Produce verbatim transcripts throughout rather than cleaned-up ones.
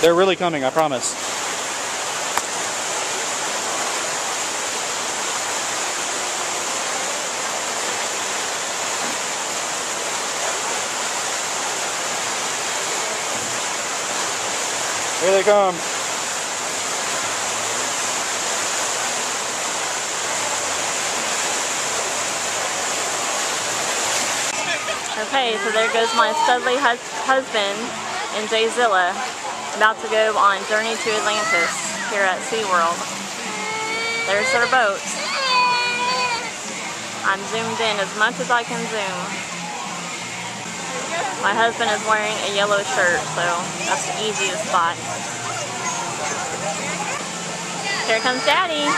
They're really coming, I promise. Here they come. Okay, so there goes my studly hus husband and Jayzilla, about to go on Journey to Atlantis here at SeaWorld. There's their boat. I'm zoomed in as much as I can zoom. My husband is wearing a yellow shirt, so that's the easiest spot. Here comes Daddy!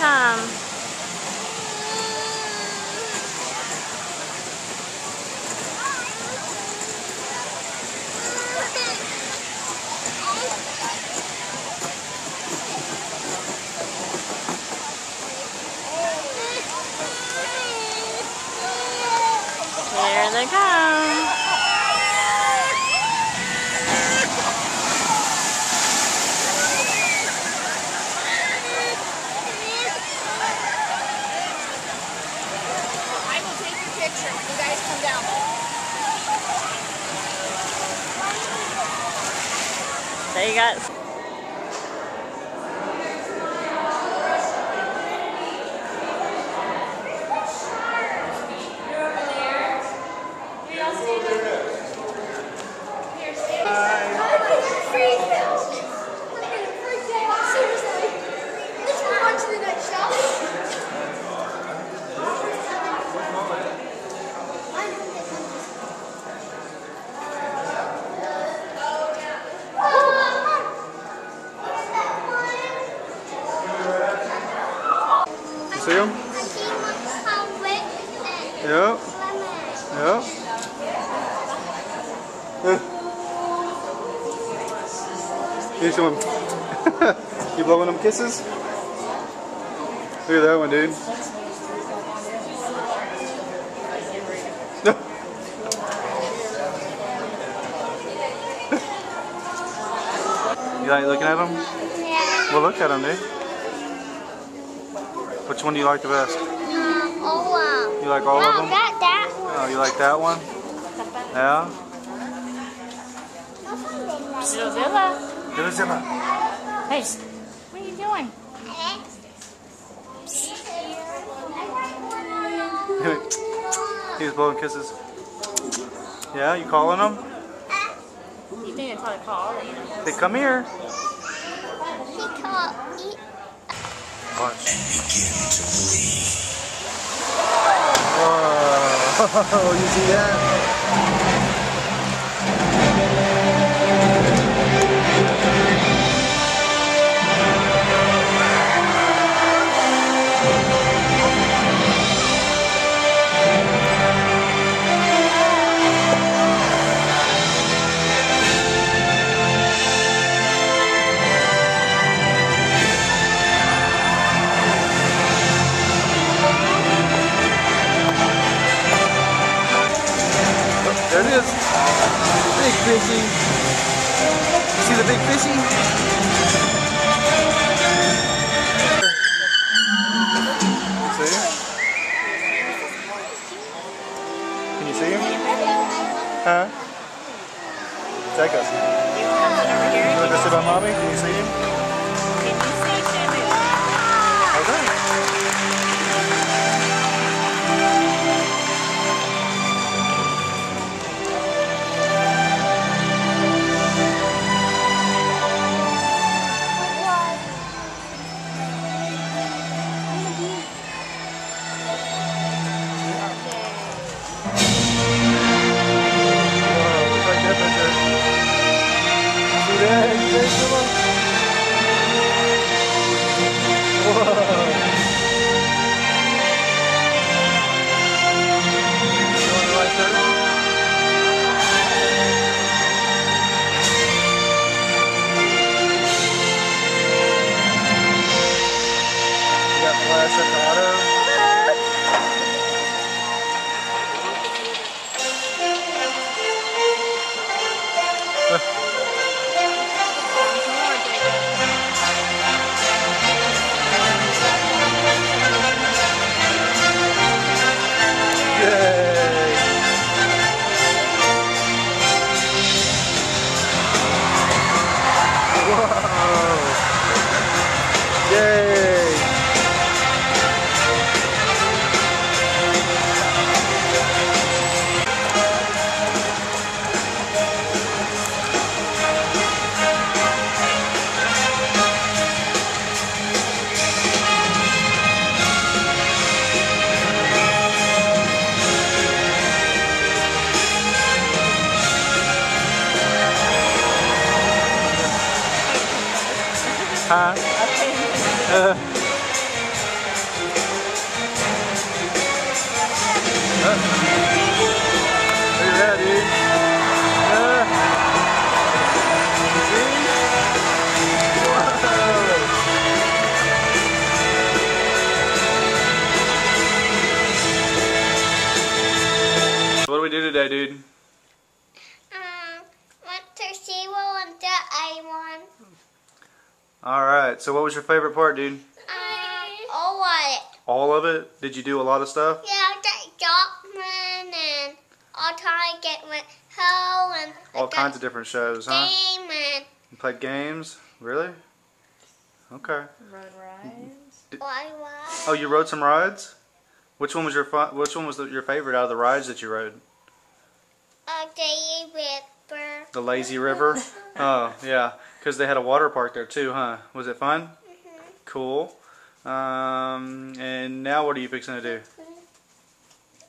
Come. Here they come. There you got. See them? Yep. Yep. Here's one. You blowing them kisses? Look at that one, dude. You like looking at them? Yeah. Well, look at them, dude. Which one do you like the best? Um, all of them. You like all no, of them? That, that one. Oh, you like that one? Yeah? Jayzilla. Jayzilla. Hey, what are you doing? He was blowing kisses. Yeah, you calling them? You think it's hard to call? They come here. He called. And begin to believe. Whoa, you see that? There it is. Big fishy. You see the big fishy? See him? Can you see him? Huh? Take us. You want to sit by mommy? Can you see him? Can you see Jimmy? Okay. Yeah, Uh, What do we do today, dude? Um, went to SeaWorld and that I won. Alright, so what was your favorite part, dude? Um, all of it. All of it? Did you do a lot of stuff? Yeah, I got Dogman and all kinds of different shows. And all kinds of different shows, huh? Game and you played games? Really? Okay. Rode rides. Did, ride rides. Oh, you rode some rides? Which one was your fun, Which one was the, your favorite out of the rides that you rode? Uh, the river. The lazy river. Oh yeah, because they had a water park there too, huh? Was it fun? Mm-hmm. Cool. Um, and now what are you fixing to do?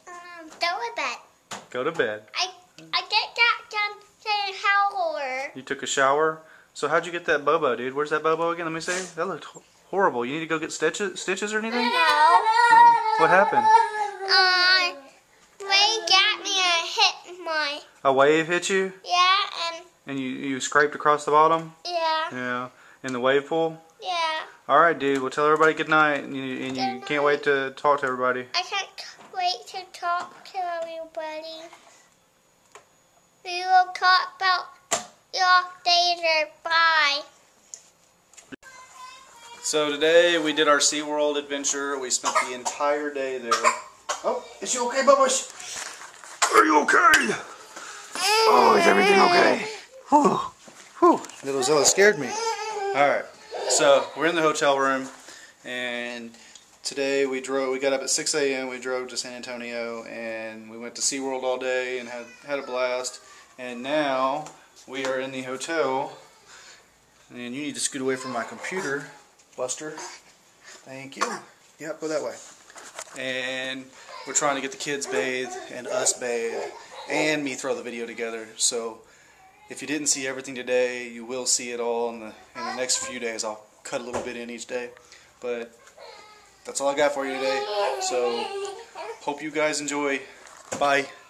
Um, go to bed. Go to bed. I I just got done taking a shower. You took a shower. So how'd you get that bobo, dude? Where's that bobo again? Let me see. That looked horrible. You need to go get stitches, stitches or anything? No. What happened? Uh, wave got me and hit my... A wave hit you? Yeah, and... And you, you scraped across the bottom? Yeah. Yeah. In the wave pool? Yeah. Alright, dude. Well, tell everybody goodnight, and you, and you can't night. wait to talk to everybody. I can't wait to talk to everybody. We will talk about your later. Bye. So today we did our SeaWorld adventure. We spent the entire day there. Oh, is you okay, Bubbles? Are you okay? Oh, is everything okay? Whew. Whew. Little Zilla scared me. Alright. So we're in the hotel room, and today we drove we got up at six A M we drove to San Antonio, and we went to SeaWorld all day and had had a blast. And now we are in the hotel. And you need to scoot away from my computer. Buster, thank you. Yep, go that way. And we're trying to get the kids bathed and us bathed and me throw the video together. So if you didn't see everything today, you will see it all in the, in the next few days. I'll cut a little bit in each day. But that's all I got for you today. So hope you guys enjoy. Bye.